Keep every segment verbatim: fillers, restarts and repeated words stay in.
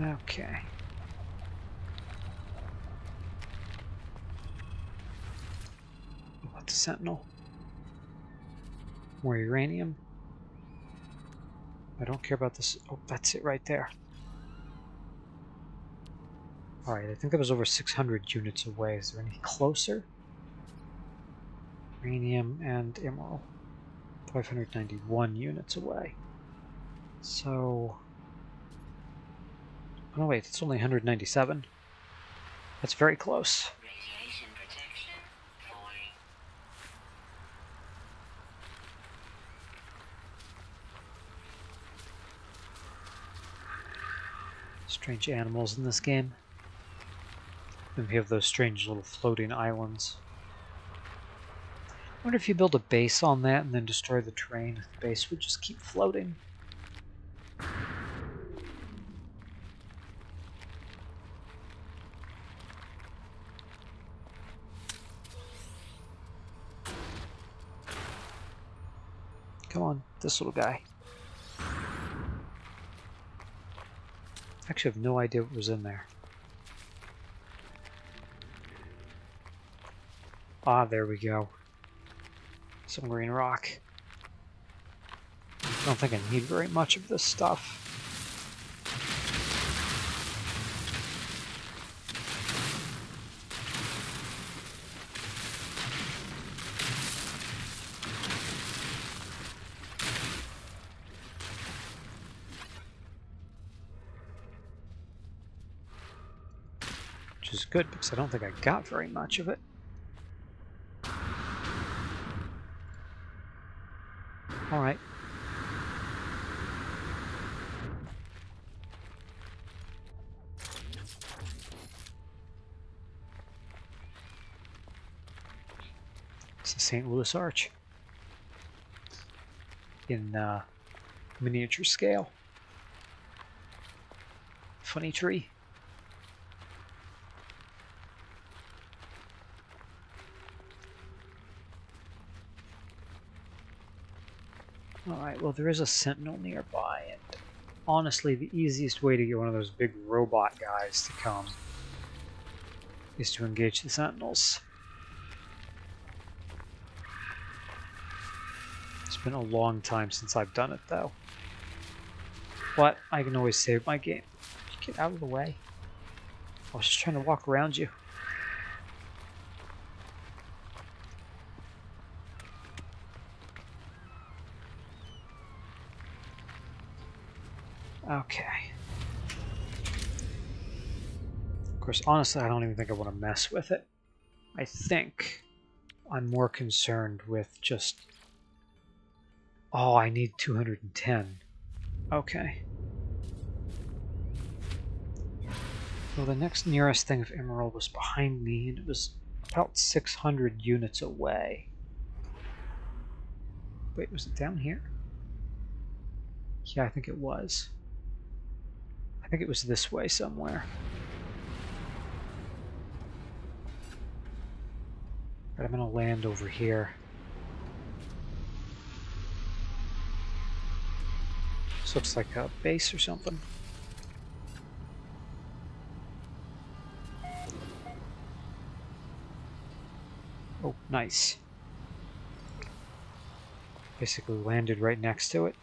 Okay. Oh, that's a sentinel. More uranium. I don't care about this. Oh, that's it right there. Alright, I think that was over six hundred units away. Is there any closer? Uranium and emerald. five hundred ninety-one units away. So... oh wait, it's only one hundred ninety-seven. That's very close. Radiation protection falling. Strange animals in this game. And we have those strange little floating islands. I wonder if you build a base on that and then destroy the terrain, the base would just keep floating. Come on, this little guy. Actually, I have no idea what was in there. Ah, there we go. Some green rock. I don't think I need very much of this stuff. Which is good because I don't think I got very much of it. All right. It's the Saint Louis Arch in uh, miniature scale. Funny tree. Alright, well there is a sentinel nearby, and honestly the easiest way to get one of those big robot guys to come is to engage the sentinels. It's been a long time since I've done it though. But I can always save my game. Get out of the way. I was just trying to walk around you. Okay. Of course, honestly, I don't even think I want to mess with it. I think I'm more concerned with just... oh, I need two hundred ten. Okay. Well, the next nearest thing of emerald was behind me, and it was about six hundred units away. Wait, was it down here? Yeah, I think it was. I think it was this way somewhere. But I'm gonna land over here. This looks like a base or something. Oh, nice. Basically landed right next to it.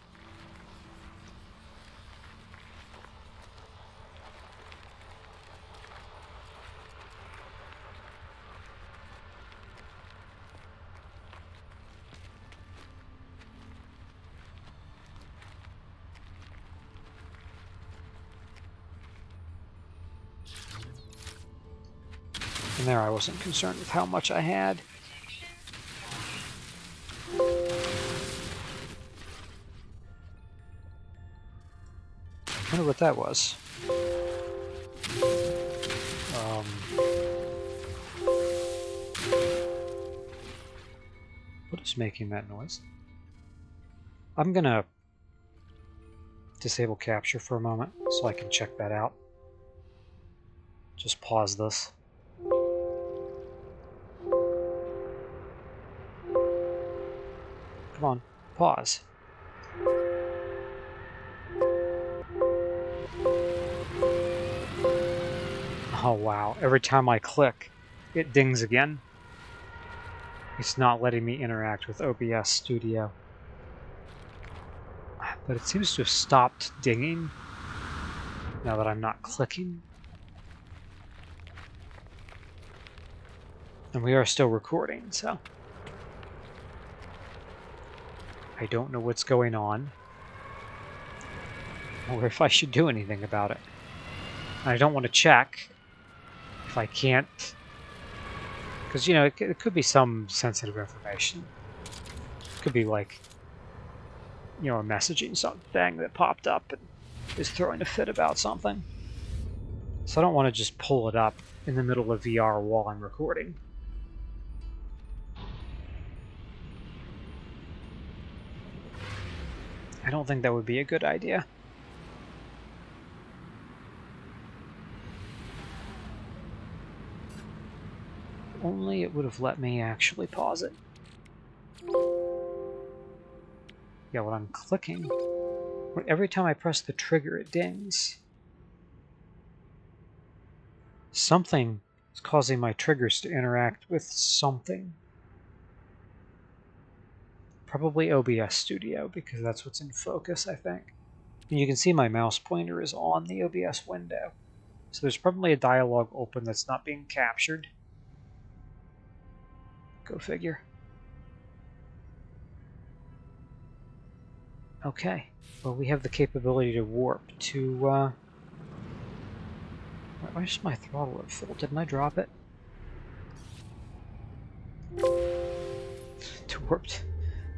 There, I wasn't concerned with how much I had. I wonder what that was. Um, what is making that noise? I'm gonna disable capture for a moment so I can check that out. Just pause this. Come on, pause. Oh wow, every time I click, it dings again. It's not letting me interact with O B S Studio. But it seems to have stopped dinging now that I'm not clicking. And we are still recording, so I don't know what's going on or if I should do anything about it. I don't want to check if I can't, because, you know, it, it could be some sensitive information. It could be like, you know, a messaging something that popped up and is throwing a fit about something. So I don't want to just pull it up in the middle of V R while I'm recording. I don't think that would be a good idea. Only it would have let me actually pause it. Yeah, when I'm clicking, every time I press the trigger, it dings. Something is causing my triggers to interact with something. Probably O B S Studio, because that's what's in focus, I think. And you can see my mouse pointer is on the O B S window. So there's probably a dialogue open that's not being captured. Go figure. Okay. Well, we have the capability to warp to, uh... why is my throttle at full? Didn't I drop it? To warp to...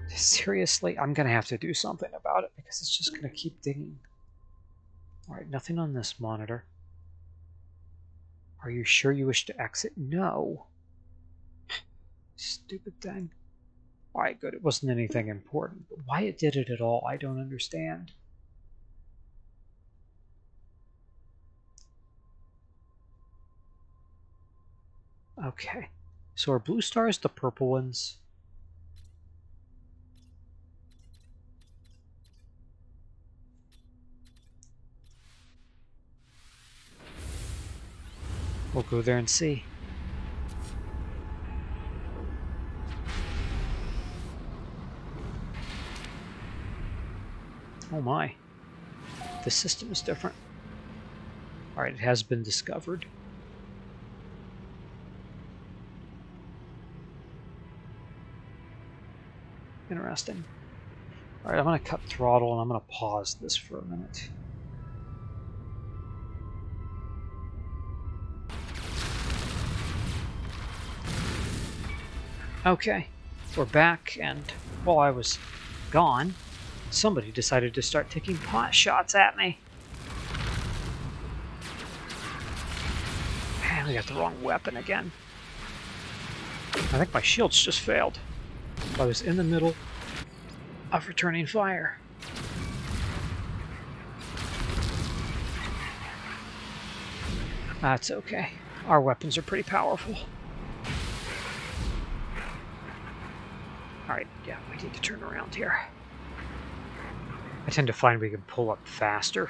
Seriously, I'm gonna have to do something about it because it's just gonna keep dinging. Alright, nothing on this monitor. Are you sure you wish to exit? No. Stupid thing. Alright, good. It wasn't anything important. But why it did it at all, I don't understand. Okay. So are blue stars the purple ones? We'll go there and see. Oh my. The system is different. Alright, it has been discovered. Interesting. Alright, I'm going to cut throttle and I'm going to pause this for a minute. Okay, we're back, and while I was gone, somebody decided to start taking pot shots at me. Man, we got the wrong weapon again. I think my shields just failed. I was in the middle of returning fire. That's okay. Our weapons are pretty powerful. Alright, yeah, we need to turn around here. I tend to find we can pull up faster.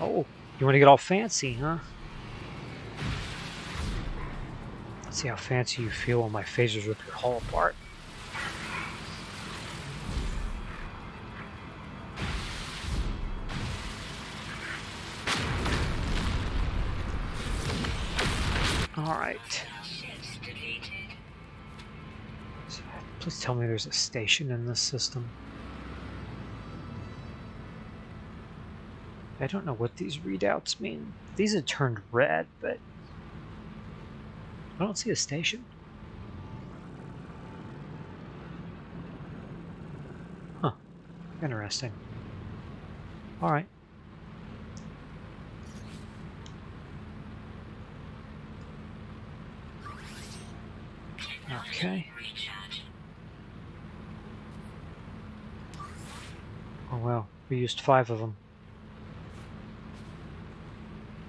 Oh, you want to get all fancy, huh? Let's see how fancy you feel when my phasers rip your hull apart. Alright. Please tell me there's a station in this system. I don't know what these readouts mean. These had turned red, but I don't see a station. Huh. Interesting. Alright. Okay. Oh well, we used five of them.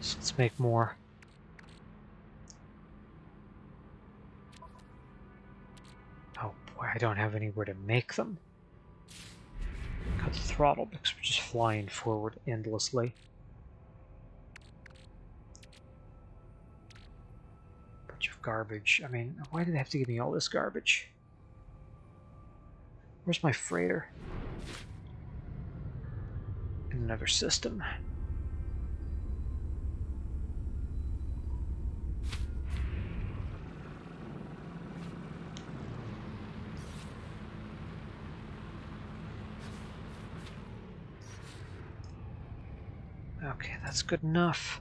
So let's make more. Oh boy, I don't have anywhere to make them. Cut the throttle because we're just flying forward endlessly. bunch of garbage. I mean, why did they have to give me all this garbage? Where's my freighter? In another system. Okay, that's good enough.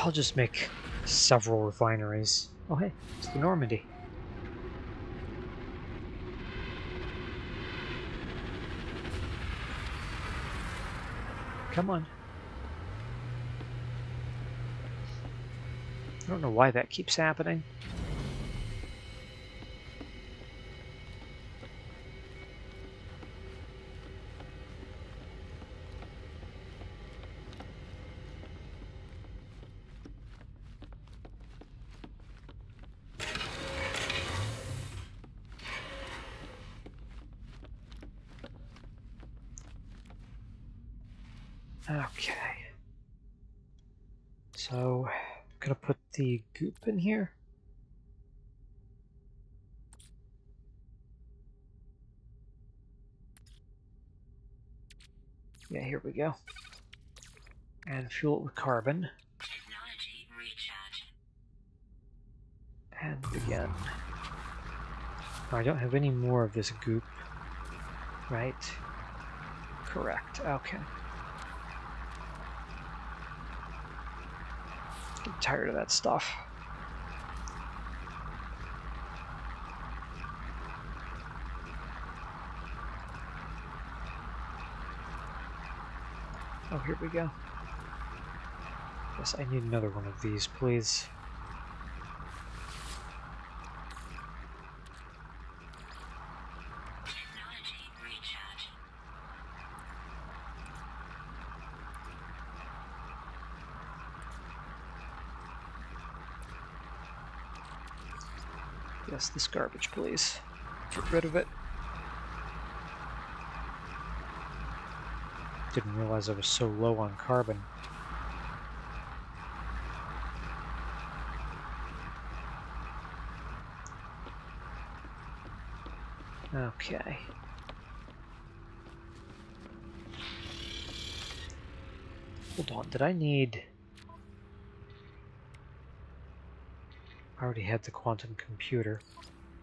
I'll just make several refineries. Oh hey, it's the Normandy. Come on. I don't know why that keeps happening. Okay, so I'm gonna put the goop in here. Yeah, here we go. And fuel it with carbon. Technology recharge. And begin. Oh, I don't have any more of this goop, right? Correct, okay. I'm tired of that stuff. Oh, here we go. Guess I need another one of these, please. Yes, this garbage, please. Get rid of it. Didn't realize I was so low on carbon. Okay. Hold on, did I need... I already had the quantum computer.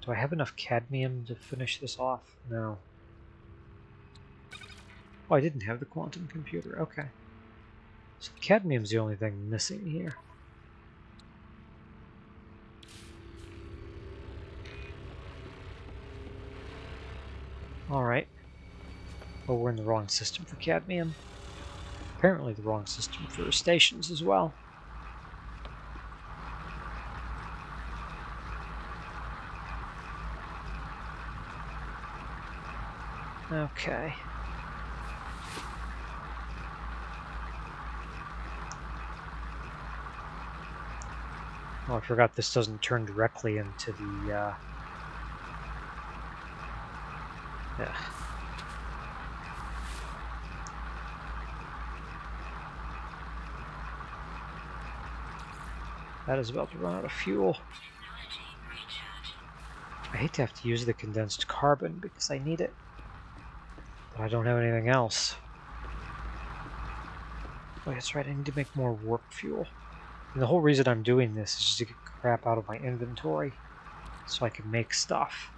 Do I have enough cadmium to finish this off? No. Oh, I didn't have the quantum computer. Okay. So cadmium's the only thing missing here. Alright. Well, we're in the wrong system for cadmium. Apparently the wrong system for stations as well. Okay. Oh, I forgot this doesn't turn directly into the, uh... yeah. That is about to run out of fuel. I hate to have to use the condensed carbon because I need it. I don't have anything else. Oh, that's right, I need to make more warp fuel. And the whole reason I'm doing this is just to get crap out of my inventory so I can make stuff.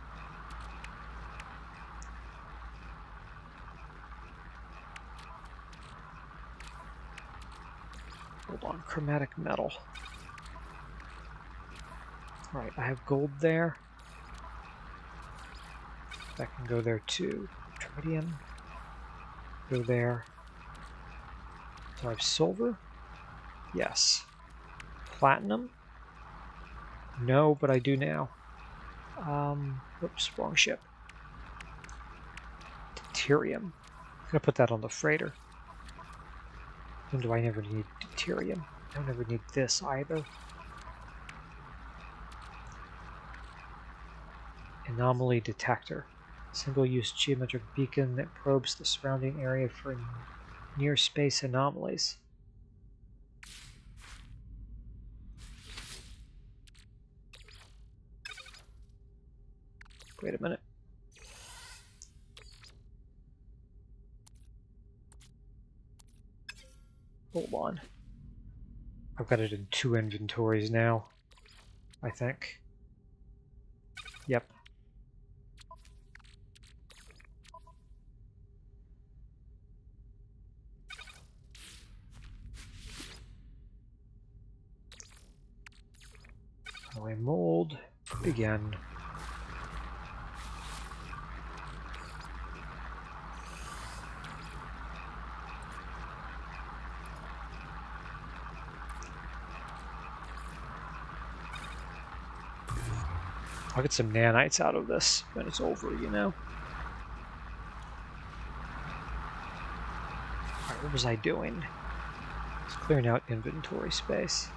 Hold on, chromatic metal. Alright, I have gold there. That can go there too. Tritium. Go there. So I have silver? Yes. Platinum? No, but I do now. Um, whoops, wrong ship. Deuterium. I'm gonna put that on the freighter. When do I never need deuterium? I don't ever need this either. Anomaly detector. single-use geometric beacon that probes the surrounding area for near-space anomalies. Wait a minute. Hold on. I've got it in two inventories now, I think. Yep. Alloy mold. Begin. I'll get some nanites out of this when it's over, you know. Alright, what was I doing? It's clearing out inventory space.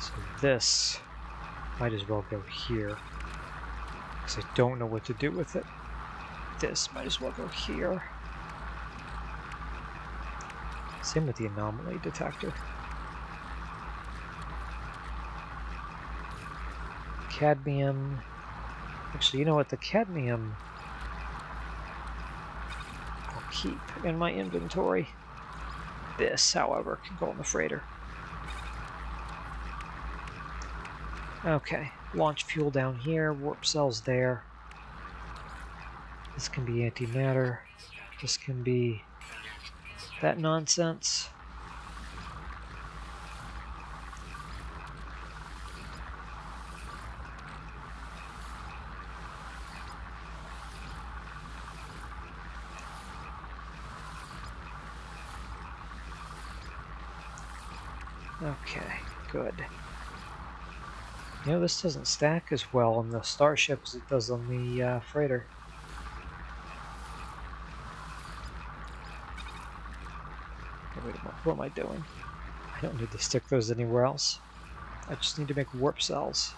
So this might as well go here, because I don't know what to do with it. This might as well go here. Same with the anomaly detector. Cadmium. Actually, you know what? The cadmium I'll keep in my inventory. This, however, can go on the freighter. Okay. Launch fuel down here. Warp cells there. This can be antimatter. This can be that nonsense. Okay, good. You know, this doesn't stack as well on the starship as it does on the uh, freighter. Okay, wait a minute, what am I doing? I don't need to stick those anywhere else. I just need to make warp cells.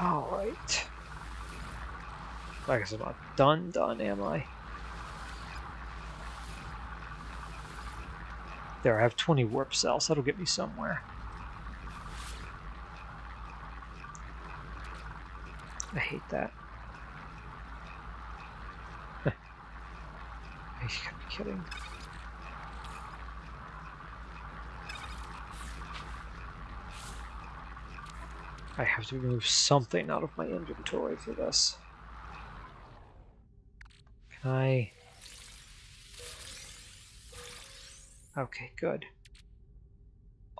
Alright. I guess I'm not done done, am I? There, I have twenty warp cells. That'll get me somewhere. I hate that. You gotta be kidding. I have to remove something out of my inventory for this. Can I... Okay, good.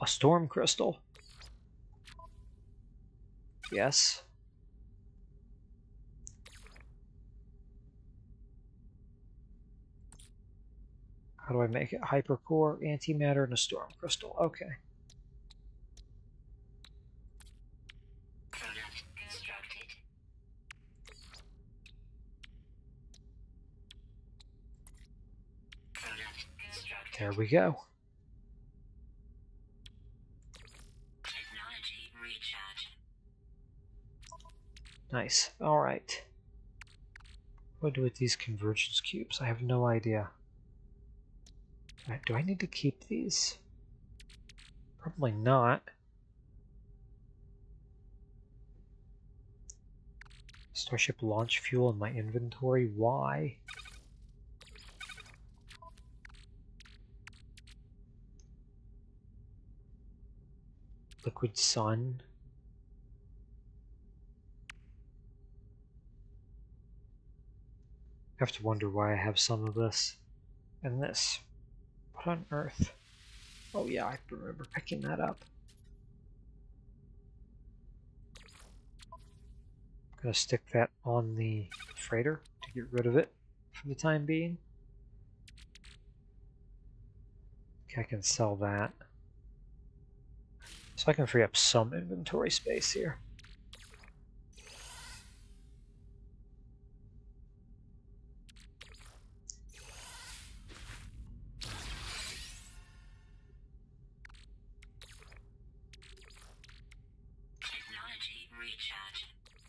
A storm crystal. Yes. How do I make it? Hypercore, antimatter, and a storm crystal. Okay. There we go. Technology recharge. Nice. All right. What do I do with these convergence cubes? I have no idea. All right, do I need to keep these? Probably not. Starship launch fuel in my inventory. Why? Liquid sun. I have to wonder why I have some of this and this. What on earth? Oh yeah, I remember picking that up. I'm gonna stick that on the freighter to get rid of it for the time being. Okay, I can sell that. So I can free up some inventory space here.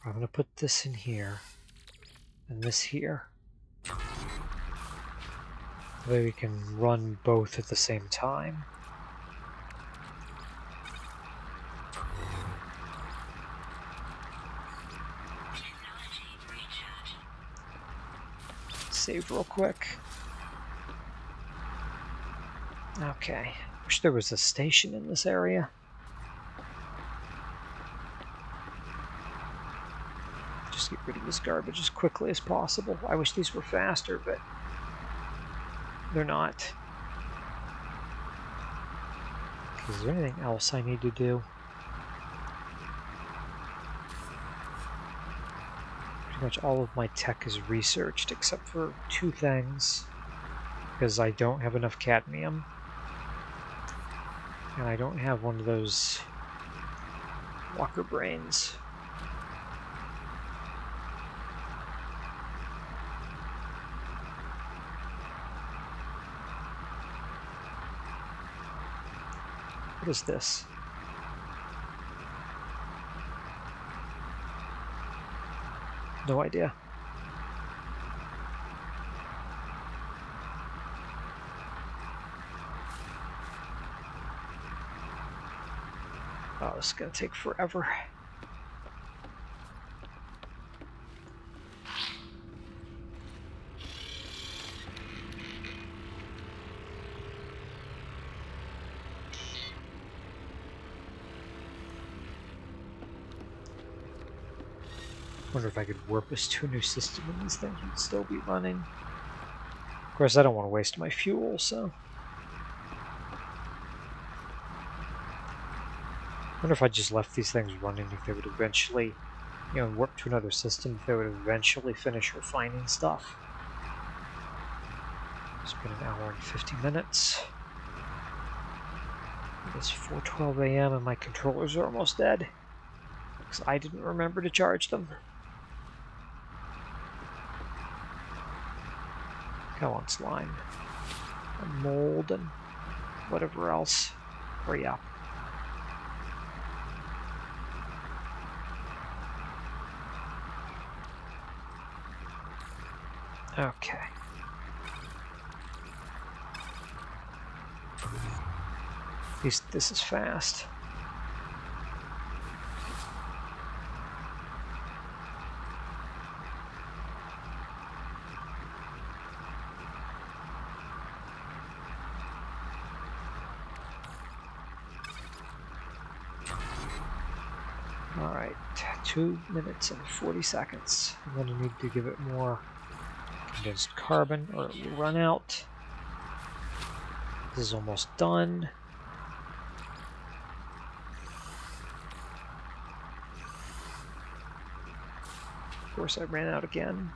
I'm going to put this in here, and this here. That way we can run both at the same time. Save real quick. Okay. Wish there was a station in this area. Get rid of this garbage as quickly as possible. I wish these were faster, but they're not. Is there anything else I need to do? Pretty much all of my tech is researched, except for two things, because I don't have enough cadmium, and I don't have one of those walker brains. What is this? No idea. Oh, this is gonna take forever. I wonder if I could warp us to a new system and these things would still be running. Of course, I don't want to waste my fuel, so... I wonder if I just left these things running, if they would eventually, you know, warp to another system, if they would eventually finish refining stuff. It's been an hour and fifty minutes. It's four twelve a m and my controllers are almost dead, because I didn't remember to charge them. Come on, slime. And mold and whatever else. Hurry up. Okay. At least this is fast. two minutes and forty seconds. I'm going to need to give it more condensed carbon or it will run out. This is almost done. Of course I ran out again.